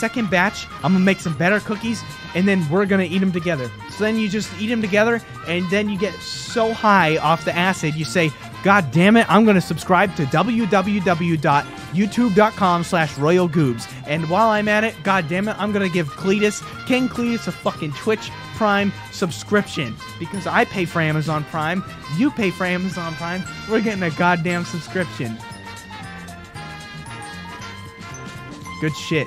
second batch, I'm gonna make some better cookies, and then we're gonna eat them together. So then you just eat them together, and then you get so high off the acid, you say, God damn it, I'm gonna subscribe to www.youtube.com/royalgoobs. And while I'm at it, God damn it, I'm gonna give Cletus, King Cletus, a fucking Twitch Prime subscription. Because I pay for Amazon Prime, you pay for Amazon Prime, we're getting a goddamn subscription. Good shit.